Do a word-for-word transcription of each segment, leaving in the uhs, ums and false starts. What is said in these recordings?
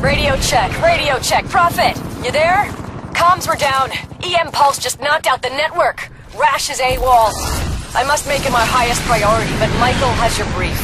Radio check, radio check. Prophet, you there? Comms were down. E M Pulse just knocked out the network. Rasch is AWOL. I must make him our highest priority, but Michael has your brief.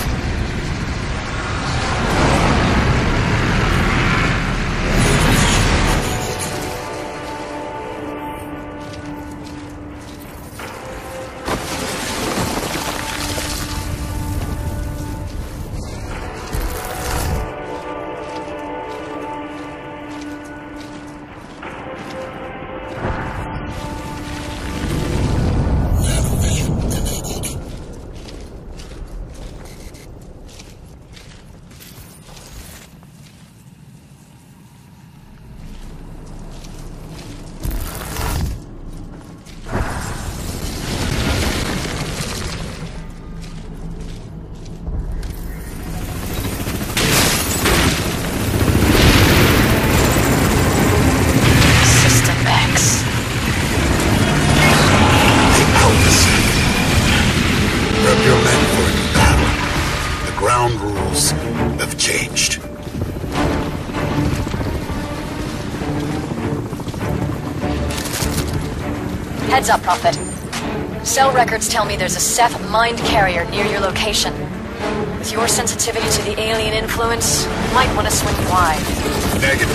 Heads up, Prophet. Cell records tell me there's a Ceph mind carrier near your location. With your sensitivity to the alien influence, you might want to swing wide. Negative.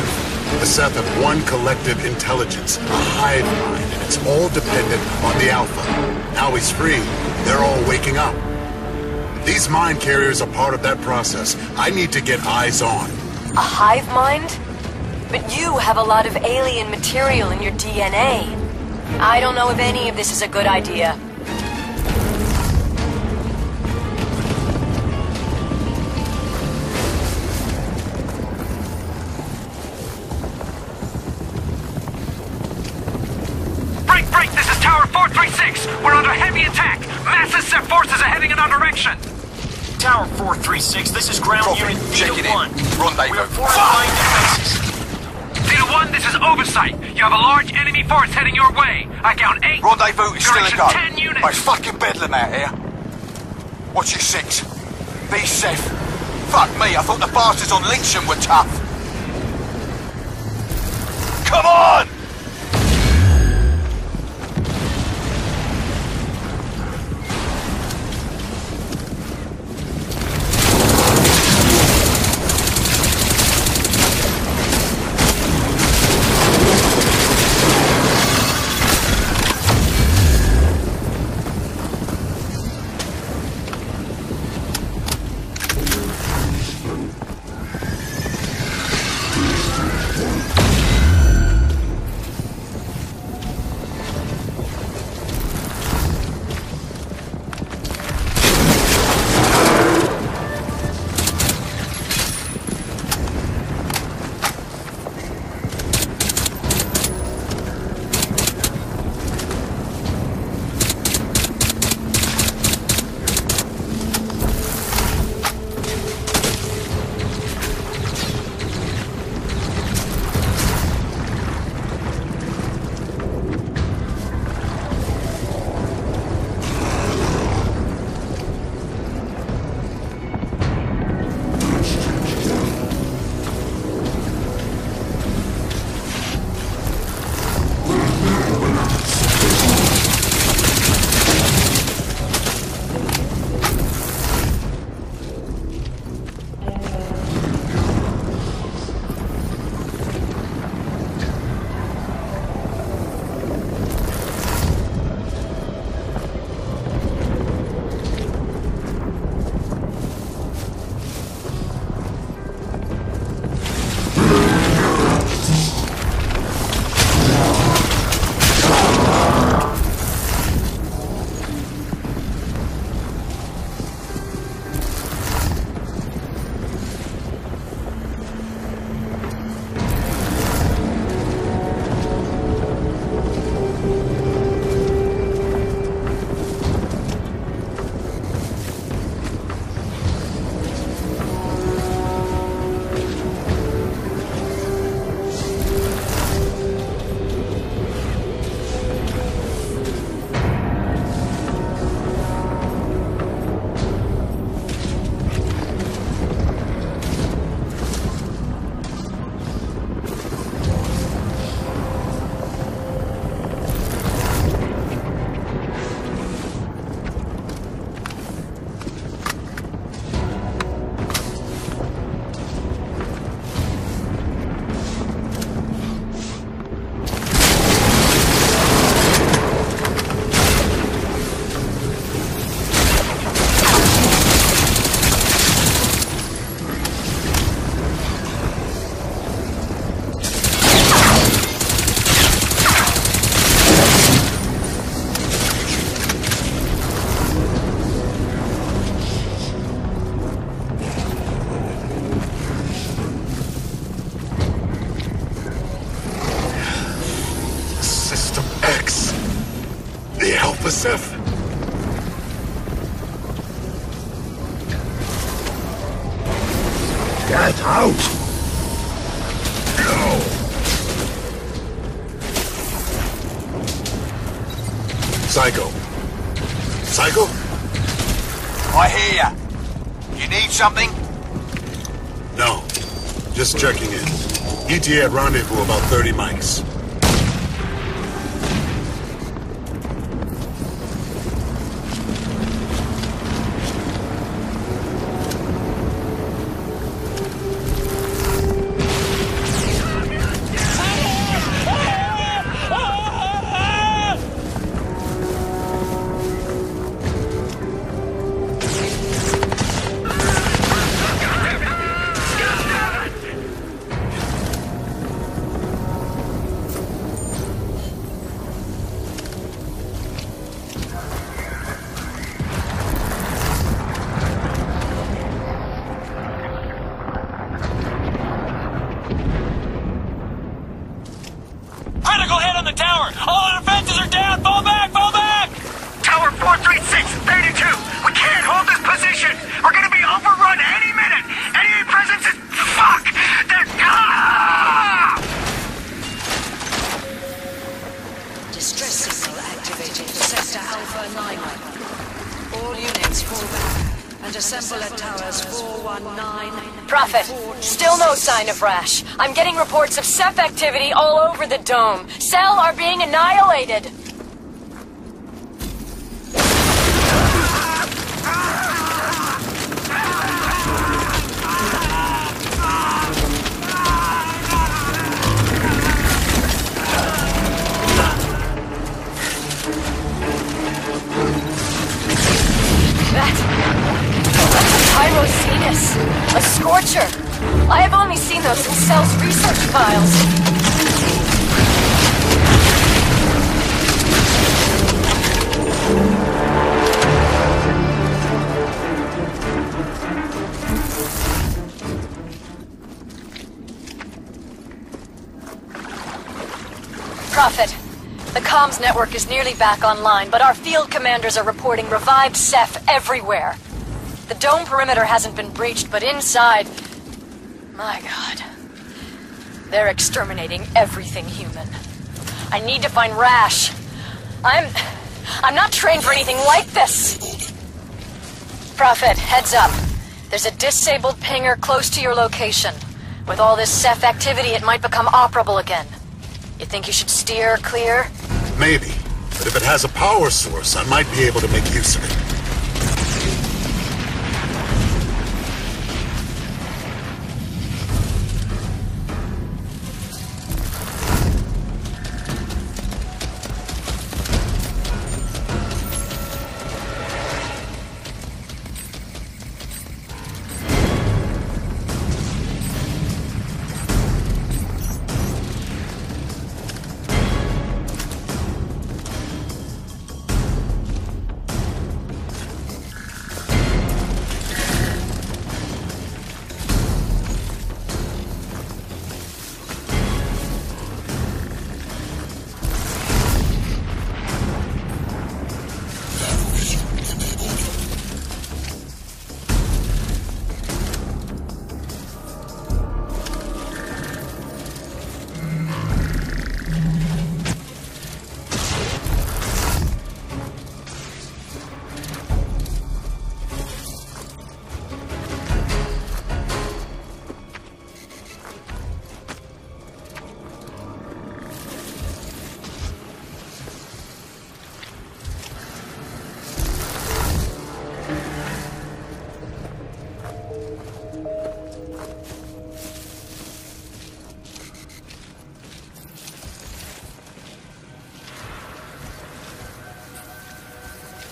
The Ceph have one collective intelligence, a hive mind, and it's all dependent on the Alpha. Now he's free. They're all waking up. These mind carriers are part of that process. I need to get eyes on. A hive mind? But you have a lot of alien material in your D N A. I don't know if any of this is a good idea. Break, break! This is Tower four three six! We're under heavy attack! Massive Ceph forces are heading in our direction! Tower four three six, this is ground Prophet, unit Beta One. Run, David. We're fortifying defenses. One, this is oversight. You have a large enemy force heading your way. I count eight. Rendezvous is still a go. Ten units. My fucking bedlam out here. What's your six? These Seth. Fuck me. I thought the bastards on Lincham were tough. Come on! Get out! Psycho. Psycho? I hear ya. You need something? No. Just checking in. E T A at rendezvous about thirty mics. Of Rasch. I'm getting reports of Ceph activity all over the dome. Cell are being annihilated. Network is nearly back online, but our field commanders are reporting revived Ceph everywhere. The dome perimeter hasn't been breached, but inside... my god. They're exterminating everything human. I need to find Rasch. I'm... I'm not trained for anything like this! Prophet, heads up. There's a disabled pinger close to your location. With all this Ceph activity, it might become operable again. You think you should steer clear? Maybe, but if it has a power source, I might be able to make use of it.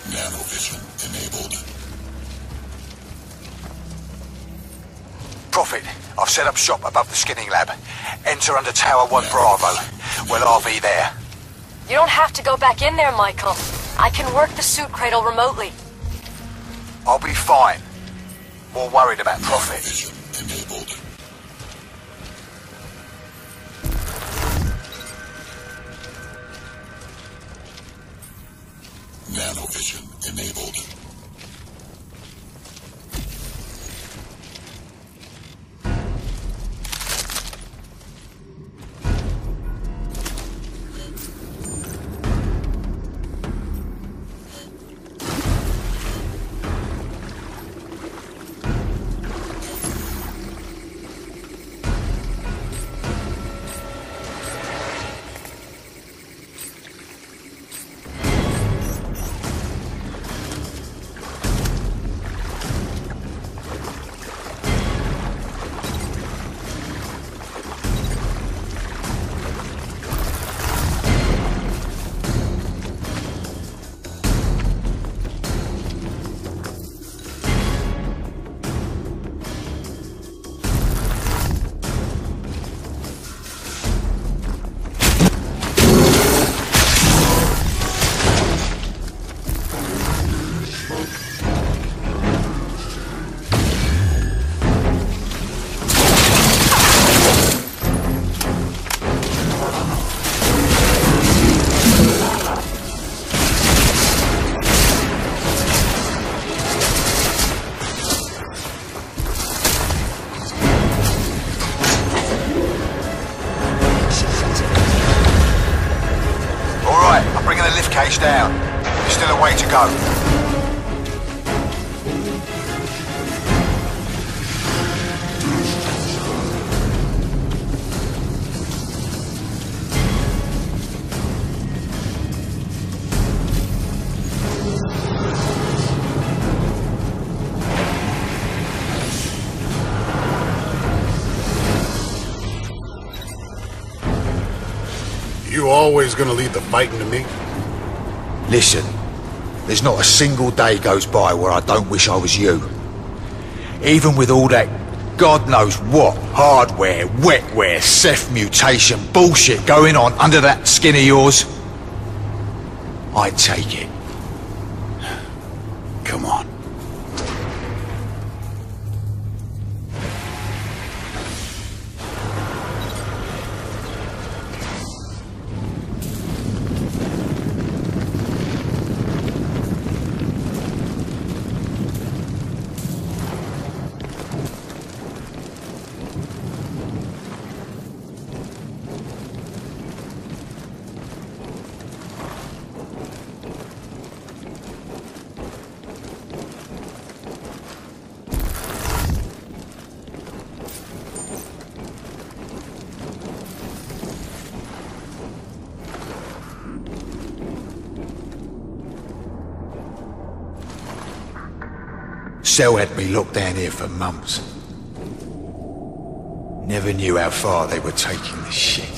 Nanovision enabled. Prophet, I've set up shop above the skinning lab. Enter under Tower One Bravo. We'll R V there. You don't have to go back in there, Michael. I can work the suit cradle remotely. I'll be fine. More worried about Prophet. Nanovision enabled. Nanovision enabled. almost down. There's still a way to go. Always gonna leave the fighting to me? Listen, there's not a single day goes by where I don't wish I was you. Even with all that God knows what hardware, wetware, Ceph mutation bullshit going on under that skin of yours, I take it. Come on. Cell had me locked down here for months. Never knew how far they were taking this shit.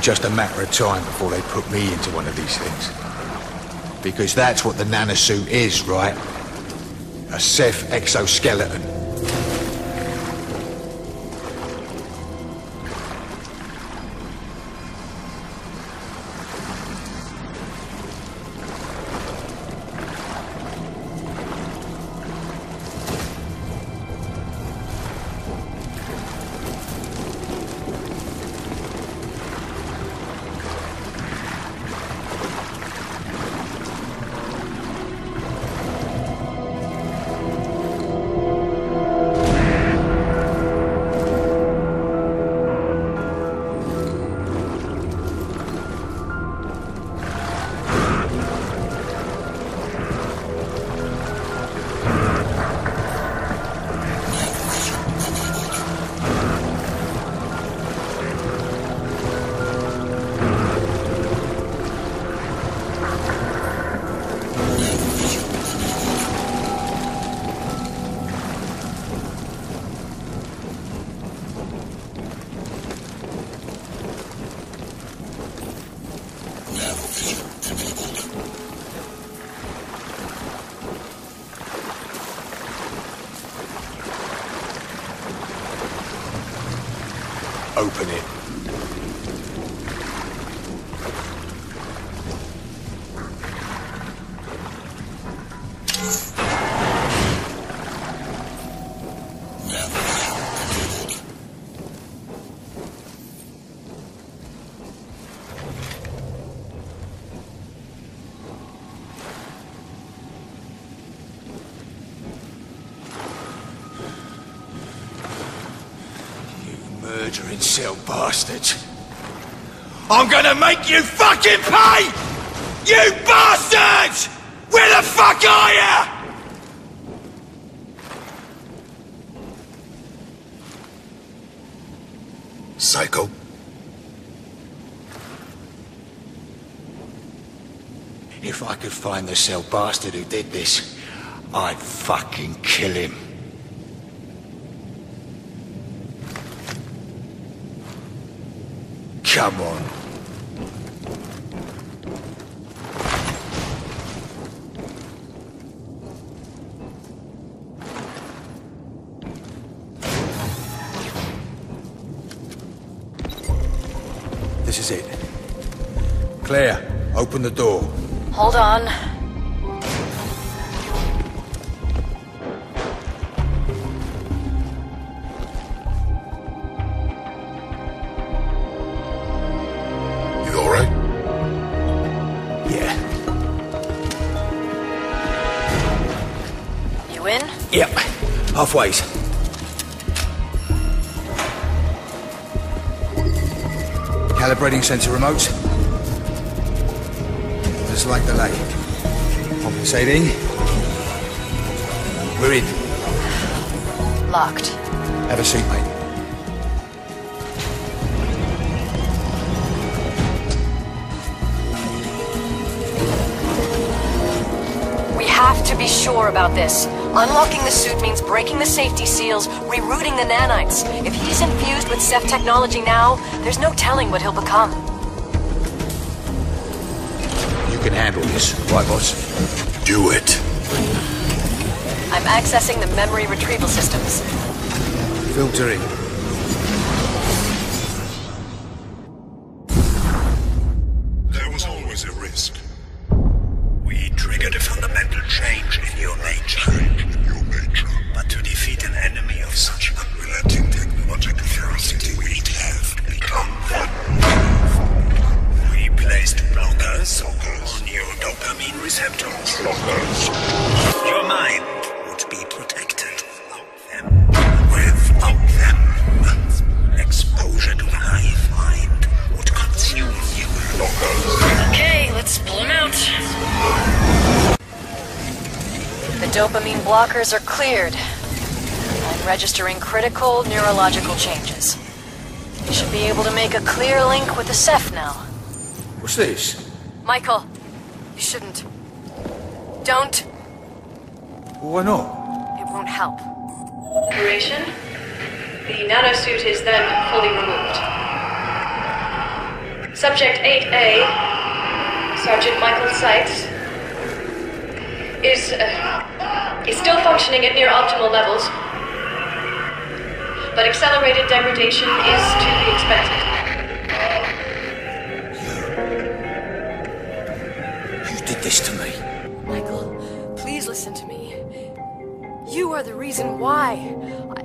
Just a matter of time before they put me into one of these things. Because that's what the nanosuit is, right? A Ceph exoskeleton. Open it. Cell bastards. I'm gonna make you fucking pay! You bastards! Where the fuck are you? Psycho. If I could find the cell bastard who did this, I'd fucking kill him. Come on. This is it. Claire, open the door. Hold on. Halfways. Calibrating sensor remotes. Just like the lake. Compensating. We're in. Locked. Have a seat, mate. To be sure about this. Unlocking the suit means breaking the safety seals, rerouting the nanites. If he's infused with Ceph technology now, there's no telling what he'll become. You can handle this, Rybos. Do it. I'm accessing the memory retrieval systems. Filtering. There was always a risk. We triggered a fundamental change in your nature. Change in your nature. But to defeat an enemy of such unrelenting technological ferocity, we'd have become one. We placed blockers on your dopamine receptors. Blockers. Your mind would be protected. Without them, exposure to the hive mind would consume you. Blockers. Okay, let's blow them out. The dopamine blockers are cleared. I'm registering critical neurological changes. You should be able to make a clear link with the Ceph now. What's this? Michael, you shouldn't. Don't. Why not? It won't help. Operation. The nanosuit is then fully removed. Subject eight A, Sergeant Michael Seitz is, uh, is still functioning at near optimal levels, but accelerated degradation is to be expected. You did this to me. Michael, please listen to me. You are the reason why. I,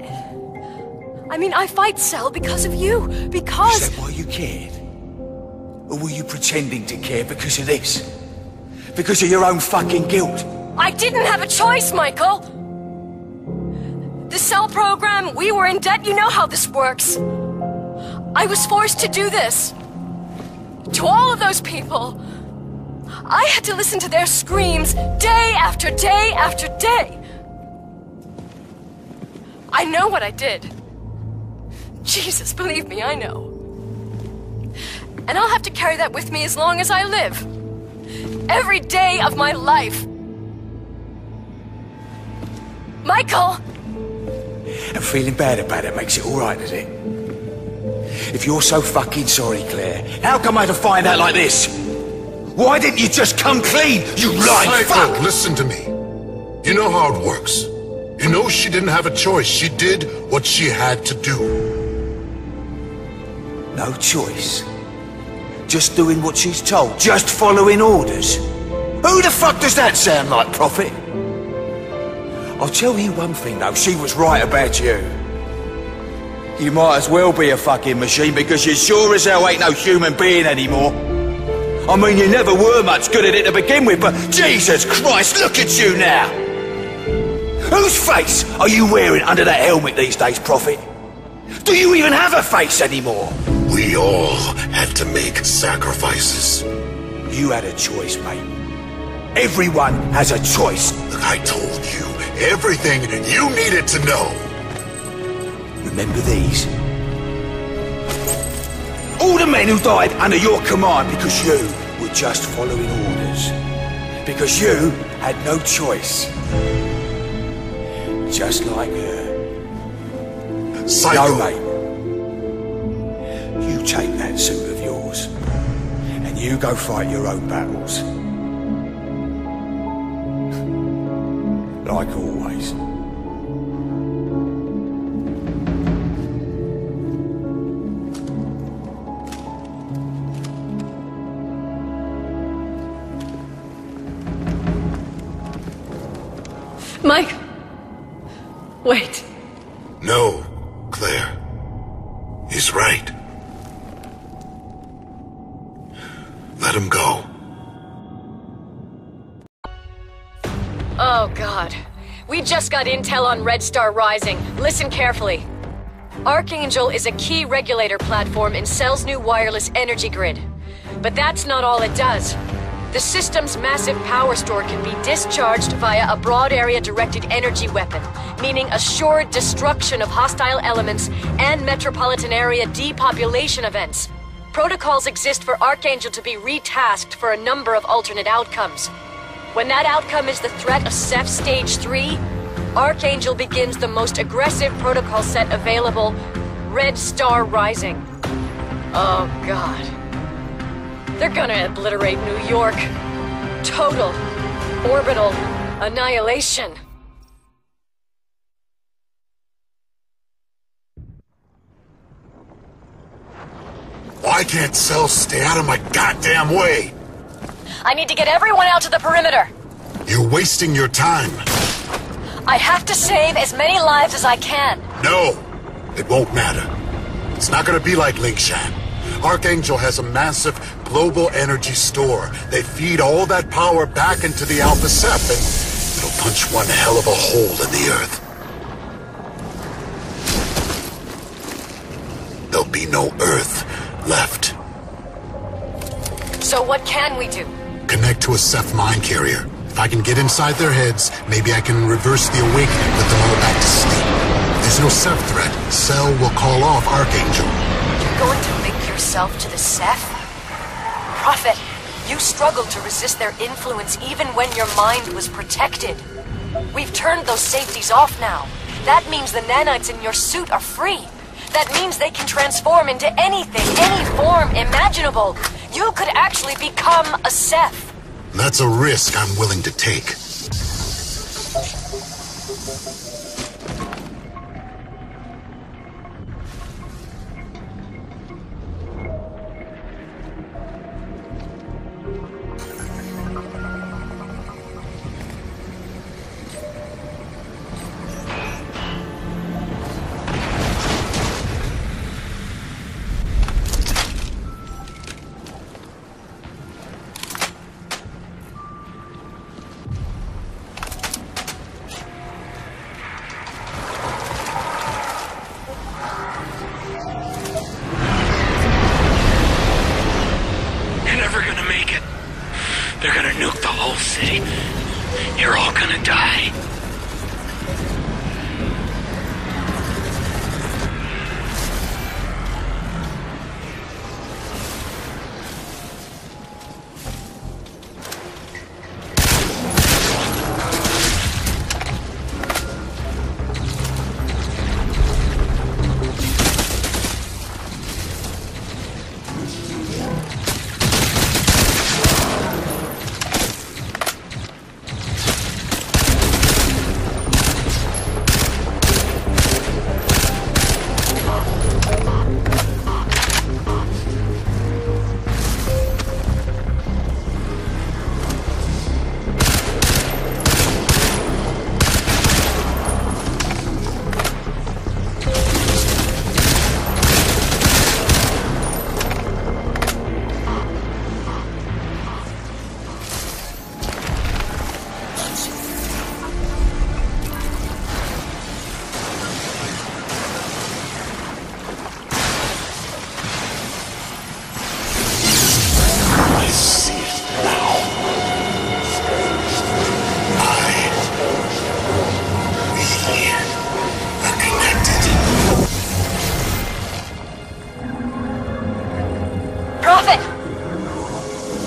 I mean, I fight Cell because of you, because... Is that why you cared? Or were you pretending to care because of this? Because of your own fucking guilt? I didn't have a choice, Michael! The Cell program, we were in debt, you know how this works. I was forced to do this. To all of those people. I had to listen to their screams day after day after day. I know what I did. Jesus, believe me, I know. And I'll have to carry that with me as long as I live. Every day of my life. Michael! And feeling bad about it makes it all right, does it? If you're so fucking sorry, Claire, how come I had to find out like this? Why didn't you just come clean, you lying fuck? Michael, listen to me. You know how it works. You know she didn't have a choice. She did what she had to do. No choice. Just doing what she's told. Just following orders. Who the fuck does that sound like, Prophet? I'll tell you one thing, though. She was right about you. You might as well be a fucking machine, because you sure as hell ain't no human being anymore. I mean, you never were much good at it to begin with, but Jesus Christ, look at you now! Whose face are you wearing under that helmet these days, Prophet? Do you even have a face anymore? We all had to make sacrifices. You had a choice, mate. Everyone has a choice. Look, I told you everything you needed to know. Remember these? All the men who died under your command because you were just following orders. Because you had no choice. Just like her. Psycho. No, mate. You take that suit of yours, and you go fight your own battles. Like always. Mike! Wait. No, Claire. He's right. Let him go. Oh, God. We just got intel on Red Star Rising. Listen carefully. Archangel is a key regulator platform in Cell's new wireless energy grid. But that's not all it does. The system's massive power store can be discharged via a broad area directed energy weapon, meaning assured destruction of hostile elements and metropolitan area depopulation events. Protocols exist for Archangel to be retasked for a number of alternate outcomes. When that outcome is the threat of Ceph Stage three, Archangel begins the most aggressive protocol set available, Red Star Rising. Oh God. They're gonna obliterate New York. Total, orbital annihilation. Why can't Cell stay out of my goddamn way? I need to get everyone out to the perimeter. You're wasting your time. I have to save as many lives as I can. No, it won't matter. It's not gonna be like Lingshan. Archangel has a massive global energy store. They feed all that power back into the Alpha Ceph and it'll punch one hell of a hole in the Earth. There'll be no Earth left. So what can we do? Connect to a Ceph mind carrier. If I can get inside their heads, maybe I can reverse the awakening, put them all back to sleep. If there's no Ceph threat, Cell will call off Archangel. You're going to link yourself to the Ceph? Prophet, you struggled to resist their influence even when your mind was protected. We've turned those safeties off now. That means the nanites in your suit are free. That means they can transform into anything, any form imaginable. You could actually become a Ceph. That's a risk I'm willing to take.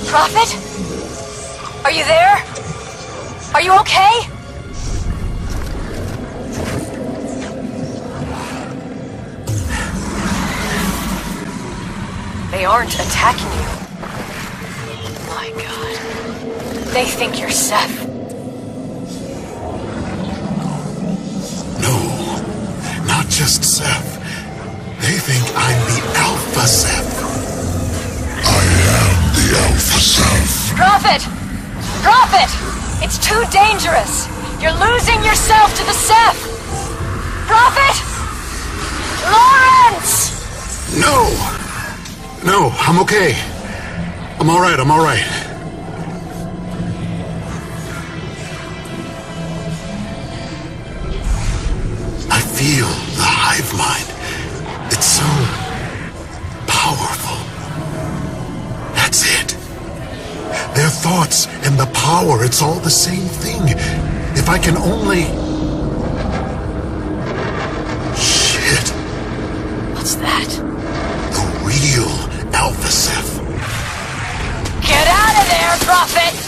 Prophet? Are you there? Are you okay? They aren't attacking you. My God. They think you're Seth. No, not just Seth. They think I'm the Alpha Seth. Prophet! Prophet! It's too dangerous! You're losing yourself to the Ceph! Prophet! Lawrence! No! No, I'm okay. I'm alright, I'm alright. thoughts and the power, it's all the same thing. If I can only... Shit. What's that? The real Alpha Seth. Get out of there, Prophet!